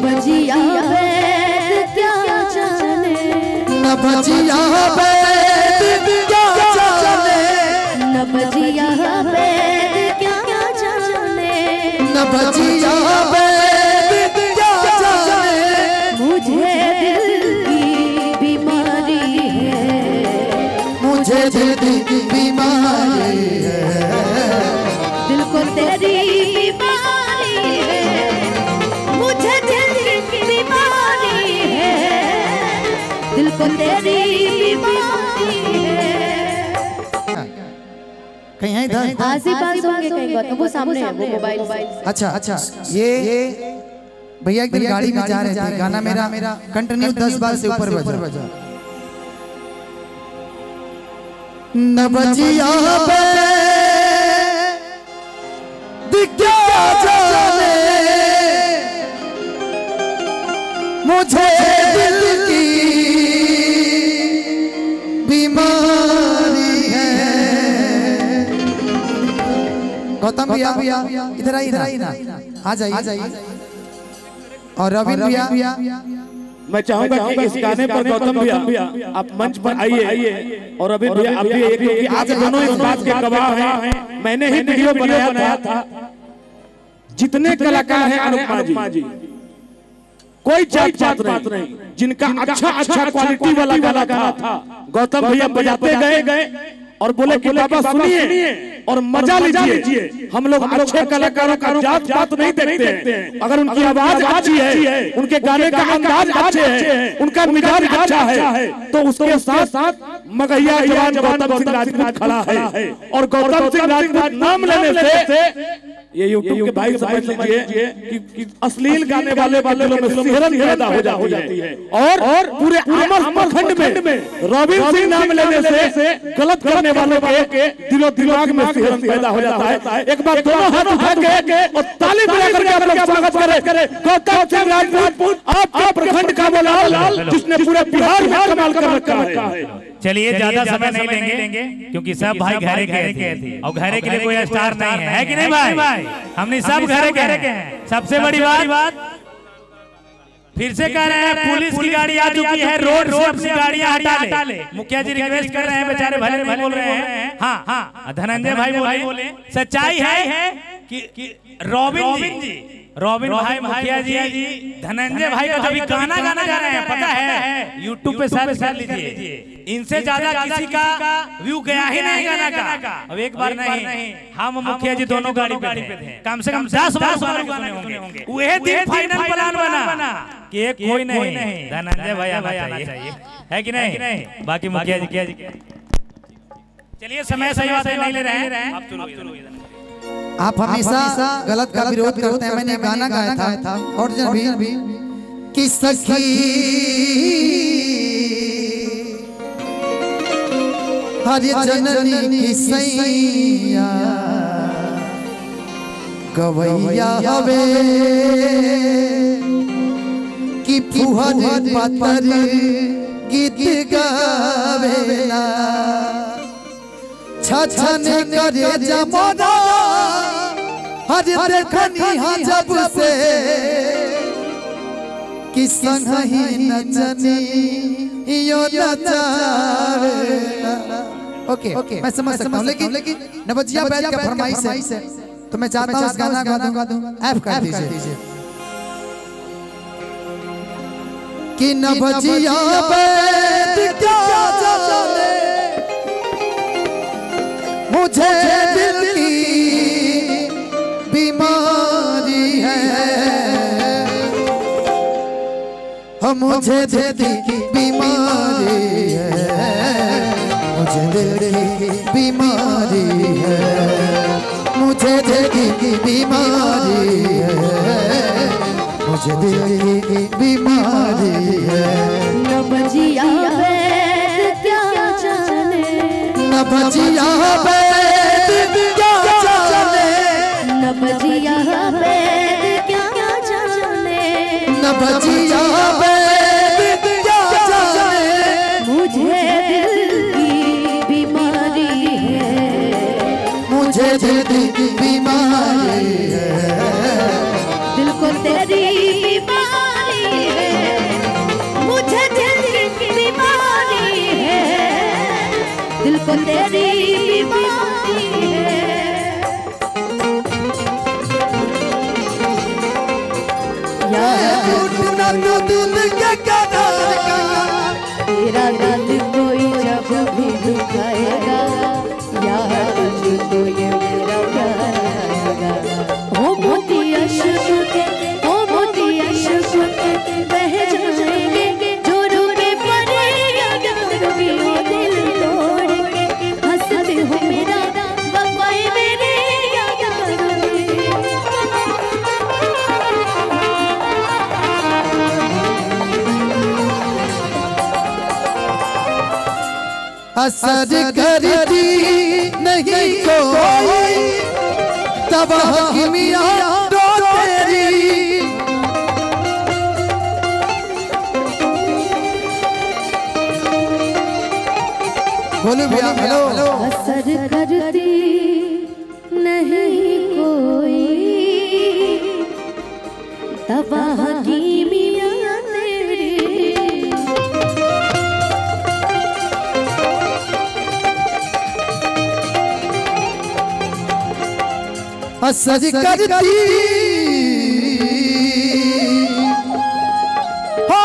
भजिया बैद क्या जाने, न भजिया बैद क्या जाने, न भजिया बैद क्या जाने, न भजिया बैद क्या जाने। मुझे दिल की बीमारी है, मुझे दिल की बीमारी है, दिल को तेरी बीमारी है, मुझे दिल की बीमारी है, दिल को तेरी बीमारी है। कहीं है इधर आसपास होंगे, कहीं वो सामने है, वो मोबाइल। अच्छा, ये भैया एक दिन गाड़ी में जा रहे थे, गाना मेरा कंटिन्यू 10 बार से ऊपर बजा। न बजिया क्या जाने, मुझे दिल की बीमारी है। गौतम भैया इधर आई ना, आ जाइए। और रॉबिन भैया, मैं चाहूंगा कि इस गाने पर गौतम भैया आप मंच पर आइए, और रॉबिन भैया आप भी एक, आज दोनों इस बात के गवाह हैं, मैंने ही वीडियो बनाया था। जितने कलाकार हैं अनुपमा जी, कोई जात-पात नहीं, जिनका अच्छा क्वालिटी वाला गाना था, गौतम भैया बजाते गए और बोले कि बाबा सुनिए और मजा लीजिए। हम लोग अच्छे कलाकारों का जात-पात नहीं देखते हैं, अगर उनकी आवाज अच्छी है, उनके गाने का अंदाज अच्छे है, उनका मिजाज अच्छा है, तो उसके साथ मगहिया जवान गौतम सिंह राजपूत खड़ा है। और गौतम सिंह राजपूत नाम लेने से ये यूट्यूब के भाई समझ लीजिए कि अश्लील गाने वाले लोगों में सिहरन पैदा हो जाती है। और पूरे अमरखंड में रॉबिन सिंह नाम लेने से गलत करने वालों के दिलो दिमाग में सिहरन पैदा हो जाता है। एक बार दोनों हाथ उठा के और ताली बजाकर के आप लोग स्वागत करें गौतम सिंह राजपूत, आपके प्रखंड का वो लाल जिसने पूरे बिहार में कमाल कर रखा है। चलिए ज्यादा समय नहीं लेंगे, क्योंकि सब भाई घरे गए थे और घरे के लिए कोई स्टार नहीं है, कि नहीं भाई? हमने सब घरे गए हैं। सबसे बड़ी बात फिर से कह रहे हैं, पुलिस की गाड़ी आ चुकी है, रोड से गाड़ियां हटा ले। मुखिया जी रिक्वेस्ट कर रहे हैं, बेचारे भले नहीं बोल रहे हैं। हाँ, धनंजय भाई बोले सच्चाई है कि रॉबिन भाई, मुखिया जी, धनंजय भाई का अभी गाना गा रहे हैं, पता है यूट्यूब पे सर्च कर लीजिए, इनसे ज्यादा किसी का व्यू गया ही नहीं गाना का। अब एक बार नहीं, हम मुखिया जी दोनों गाड़ी पे थे, कम से कम 10 बार गाने होंगे। वह दिन फाइनल प्लान बना कि एक कोई नहीं, धनंजय भाई आना चाहिए, है कि नहीं? बाकी मुखिया जी, चलिए समय सही बात नहीं ले रहे हैं। आप हमेशा गलत का विरोध करते हैं। मैंने गाना गाया था और जन भी कि सखी हरि जननी की सैया गवैया हवे कि फुहर पत्थर गीत गावेला, छछन करे जमाना हर देखनी हा जब से कि संगहि नचनी यो नचावे। ओके, मैं समझ सकता हूँ, लेकिन नवजिया बैल का फरमाइश है, तो मैं चाहता हूँ गाना गा दूँ, ऐप कर दीजिए कि नवजिया बैल क्या जाने, मुझे दिल की बीमारी है, मुझे दिल की बीमारी है, मुझे दिल की बीमारी है, मुझे दिल की बीमारी है, मुझे दिल की बीमारी है। न बजिया बैद क्या जाने, न बजिया बैद क्या जाने, न बजिया बैद क्या जाने, मुझे दिल की बीमारी है, मुझे दिल की बीमारी है, दिल को तेरी बीमारी असर करती नहीं कोई तबाह की मियां दो तेरी बोलो भैया हेलो। असर करती नहीं कोई तबाह की मियां तेरी असर करती हो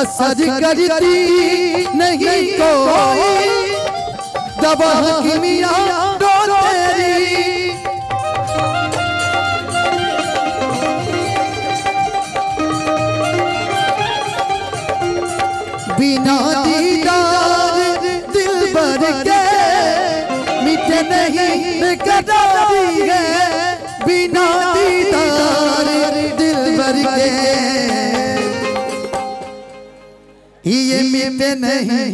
असर करती नहीं कोई दबा की मिया बिना दीदार दिल भर के मिटे नहीं कदा बिना दीदार दिल भर के ये मिटे नहीं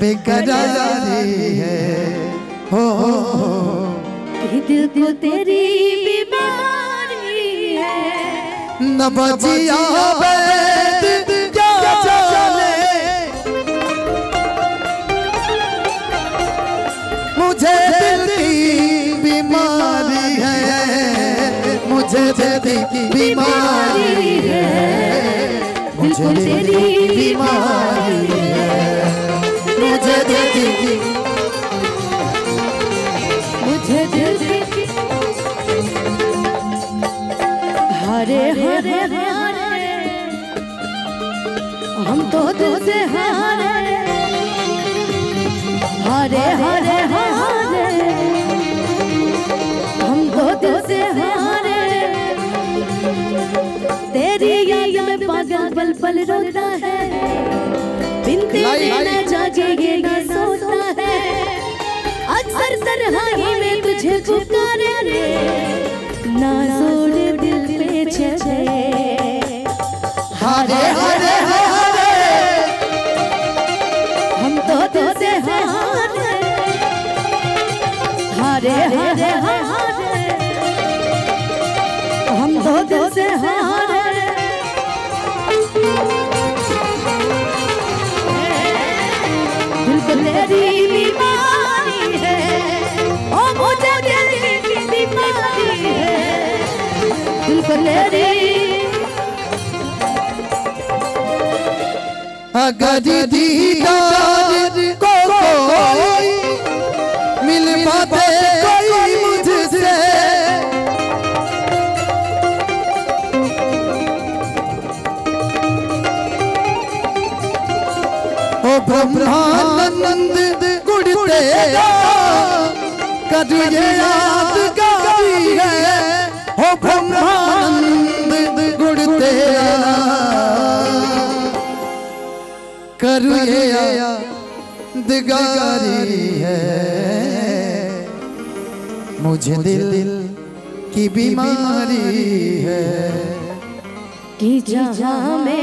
बेकरारी है हो दिल को तेरी बीमारी है न बचिया मुझे दिल की बीमारी है मुझे दिल की बीमारी है मुझे दिल की बीमारी है मुझे देखी मुझे देखी हरे हरे हरे हम तो तुझे हरे हरे हरे हरे हम तो तुझे हरे तेरी याद में पागल पल पल रोता है बिन तेरे ना जागे ना सोता है अक्सर तरह ही मैं तुझे पुकारे रे ना जोर दिल पे चले हरे हरे हरे हम तो तुझे हरे हरे हरे हरे हम तो तुझे हरे तेरी बीमारी है ओ मुझे तेरी बीमारी है दिल को तेरी अगर दीदार को कोई मिल पाते कोई मुझसे ओ ब्रह्मानंद गुड़ते कर ये यादगारी है हो ब्रह्मानंद गुड़ते कर ये यादगारी है मुझे दिल की बीमारी है कि जहाँ में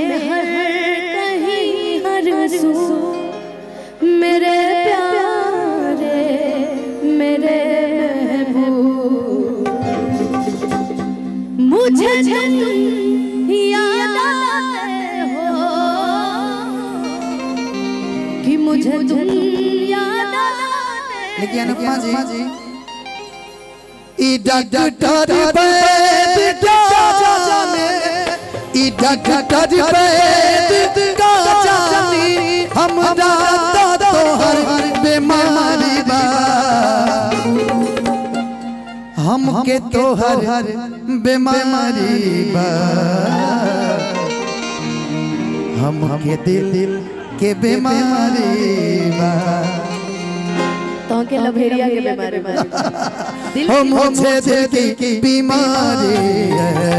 मेरे प्यारे मेरे महबूब मुझे तुम याद आते हो कि मुझे तुम याद आते ई डॉक्टर बैठ जाने ई डॉक्टर बैठ जाने हम दाता तोहर बीमारी बा, हमके तोहर बीमारी बा, हमके दिल के बीमारी बा, तोहके लभेरिया के बीमारी बा, मुझे दिल की बीमारी है,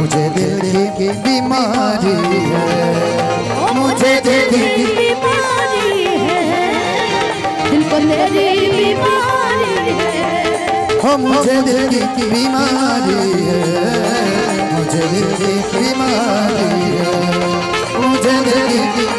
मुझे दिल की बीमारी है, मुझे दिल की बीमारी है, दिल को तेरी बीमारी है, हो मुझे दिल की बीमारी है, मुझे दिल की बीमारी है, मुझे दिल की